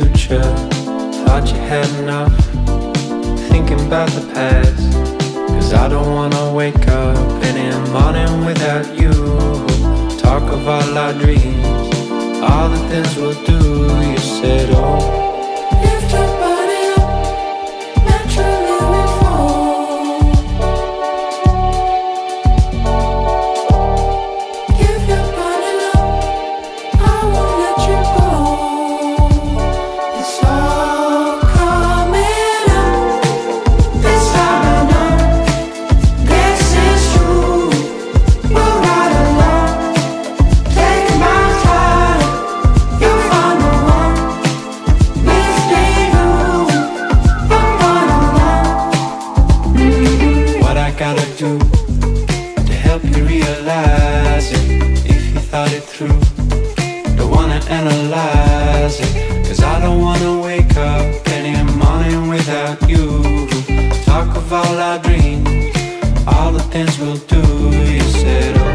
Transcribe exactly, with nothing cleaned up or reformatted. future. Thought you had enough thinking about the past, 'cause I don't wanna wake up in the morning without you. Talk of all our dreams, all the things we'll do. You said, oh, all our dreams, all the things we'll do, you said.